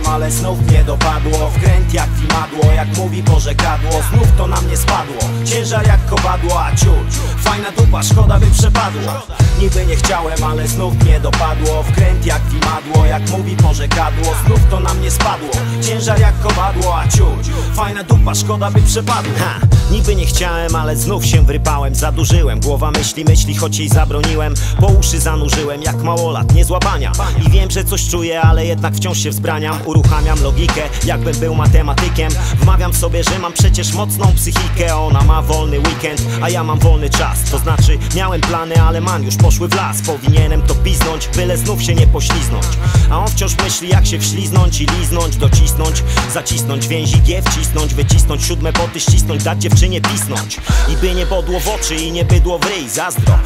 Myślałem, ale znów nie dopadło. Wkręt jak wimadło, jak mówi porzekadło. Znów to na mnie spadło, ciężar jak kowadło. A ciut, fajna dupa, szkoda by przepadła. Niby nie chciałem, ale znów mnie dopadło. Wkręt jak wimadło, jak mówi porzekadło. Znów to na mnie spadło, ciężar jak kowadło. A ciut, fajna dupa, szkoda by przepadła. Ha, niby nie chciałem, ale znów się wrypałem. Zadurzyłem, głowa myśli, choć jej zabroniłem. Po uszy zanurzyłem, jak małolat, nie złapania. I wiem, że coś czuję, ale jednak wciąż się wzbraniam. Uruchamiam logikę, jakbym był matematykiem. Wmawiam sobie, że mam przecież mocną psychikę. Ona ma wolny weekend, a ja mam wolny czas. To znaczy, miałem plany, ale man już poszły w las. Powinienem to piznąć, byle znów się nie pośliznąć. A on wciąż myśli, jak się wśliznąć i liznąć. Docisnąć, zacisnąć więzi, G wcisnąć, wycisnąć siódme poty, ścisnąć, dać dziewczynie pisnąć. I by nie bodło w oczy i nie bydło w ryj. Zazdro,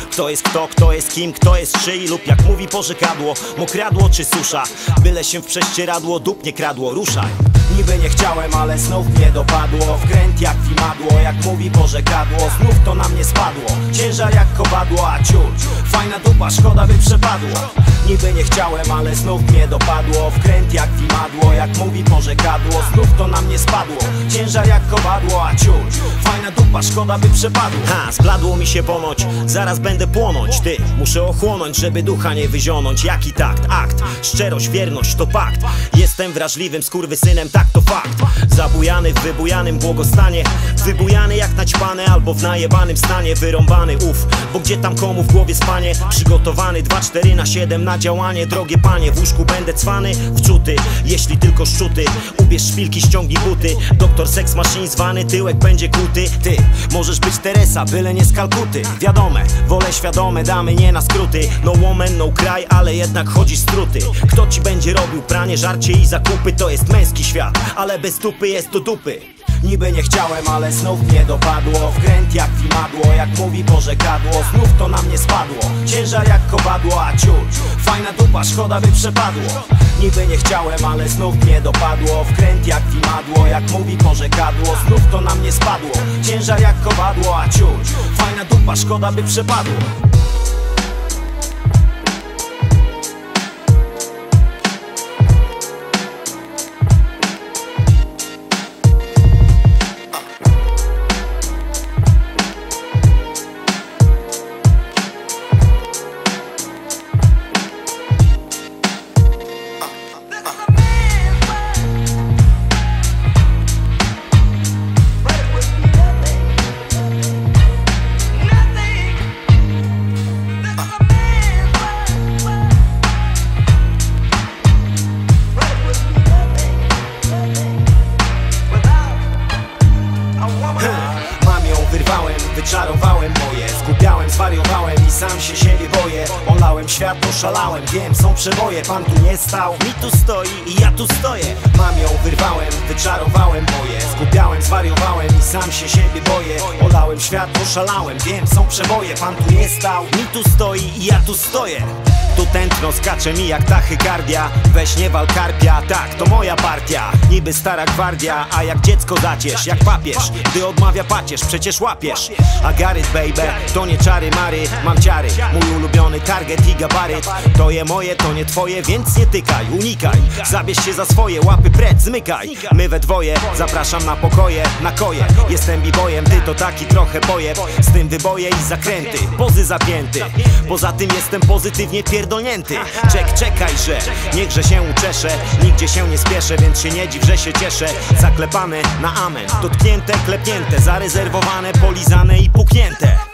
kto jest kim, kto jest szyi. Lub jak mówi porzekadło, mokradło czy susza. Byle się w prześcieradło, dup nie kradło, ruszaj. Niby nie chciałem, ale znów mnie dopadło. Wkręt jak wimadło, jak mówi porzekadło. Znów to na mnie spadło, ciężar jak kowadło. A ciut, fajna dupa, szkoda by przepadło. Niby nie chciałem, ale znów mnie dopadło. Wkręt jak wimadło, jak mówi porzekadło. Znów to na mnie spadło, ciężar jak kowadło. A ciut, fajna dupa, szkoda by przepadło. Ha, zbladło mi się ponoć, zaraz będę płonąć. Ty, muszę ochłonąć, żeby ducha nie wyzionąć. Jaki takt, akt, szczerość, wierność to pakt. Jestem wrażliwym skurwysynem, tak to fakt. Zabujany w wybujanym błogostanie, wybujany jak naćpane albo w najebanym stanie. Wyrąbany, uff, bo gdzie tam komu w głowie spanie. Przygotowany 24/7 na działanie. Drogie panie, w łóżku będę cwany, wczuty, jeśli tylko szczuty. Ubierz szpilki, ściągnij buty. Doktor seks maszyn zwany, tyłek będzie kuty. Ty, możesz być Teresa, byle nie z Kalkuty. Wiadome, wolę świadome damy, nie na skróty. No woman, no kraj, ale jednak chodzi struty. Kto ci będzie robił pranie, żarcie i zakupy? To jest męski świat, ale bez dupy jest to dupy. Niby nie chciałem, ale znów mnie dopadło. Wkręt jak wimadło, jak mówi porzekadło. Znów to na mnie spadło, ciężar jak kowadło. A ciut, fajna dupa, szkoda by przepadło. Niby nie chciałem, ale znów mnie dopadło. Wkręt jak wimadło, jak mówi porzekadło. Znów to na mnie spadło, ciężar jak kowadło. A ciut, fajna dupa, szkoda by przepadło. Wyczarowałem moje, zgubiałem, zwariowałem i sam się siebie boję. Olałem świat, oszalałem, wiem, są przeboje. Pan tu nie stał, mi tu stoi i ja tu stoję. Mam ją, wyrwałem, wyczarowałem moje, zgubiałem, zwariowałem i sam się siebie boję. Olałem świat, oszalałem, wiem, są przeboje. Pan tu nie stał, mi tu stoi i ja tu stoję. Tu tętno skacze mi jak tachykardia. Weź nie wal karpia, tak to moja partia. Niby stara gwardia, a jak dziecko zaciesz, jak papież, gdy odmawia pacierz, przecież łapiesz. A Gareth baby, to nie czary mary. Mam ciary, mój ulubiony target i gabaryt. To je moje, to nie twoje, więc nie tykaj, unikaj. Zabierz się za swoje, łapy precz, zmykaj. My we dwoje, zapraszam na pokoje, na koje. Jestem bibojem, ty to taki trochę pojeb. Z tym wyboje i zakręty, pozy zapięty. Poza tym jestem pozytywnie pierdolnięty. Czekajże, niechże się uczeszę. Nigdzie się nie spieszę, więc się nie dziw, że się cieszę. Zaklepane na amen, dotknięte, klepnięte, zarezerwowane, polizane i puknięte.